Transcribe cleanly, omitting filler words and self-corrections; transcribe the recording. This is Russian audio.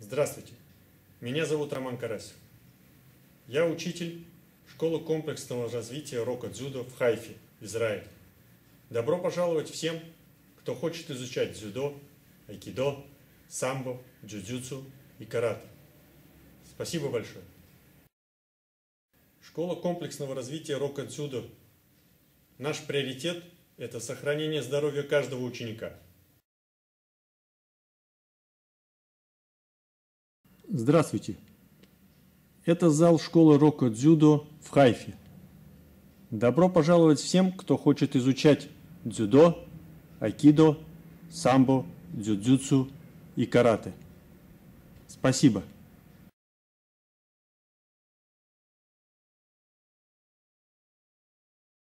Здравствуйте, меня зовут Роман Карась. Я учитель школы комплексного развития РОКА ДЗЮДО в Хайфе, Израиль. Добро пожаловать всем, кто хочет изучать дзюдо, айкидо, самбо, дзюдзюцу и карате. Спасибо большое. Школа комплексного развития РОКА ДЗЮДО. Наш приоритет – это сохранение здоровья каждого ученика. Здравствуйте! Это зал школы РОКА ДЗЮДО в Хайфе. Добро пожаловать всем, кто хочет изучать дзюдо, айкидо, самбо, дзюдзюцу и карате. Спасибо!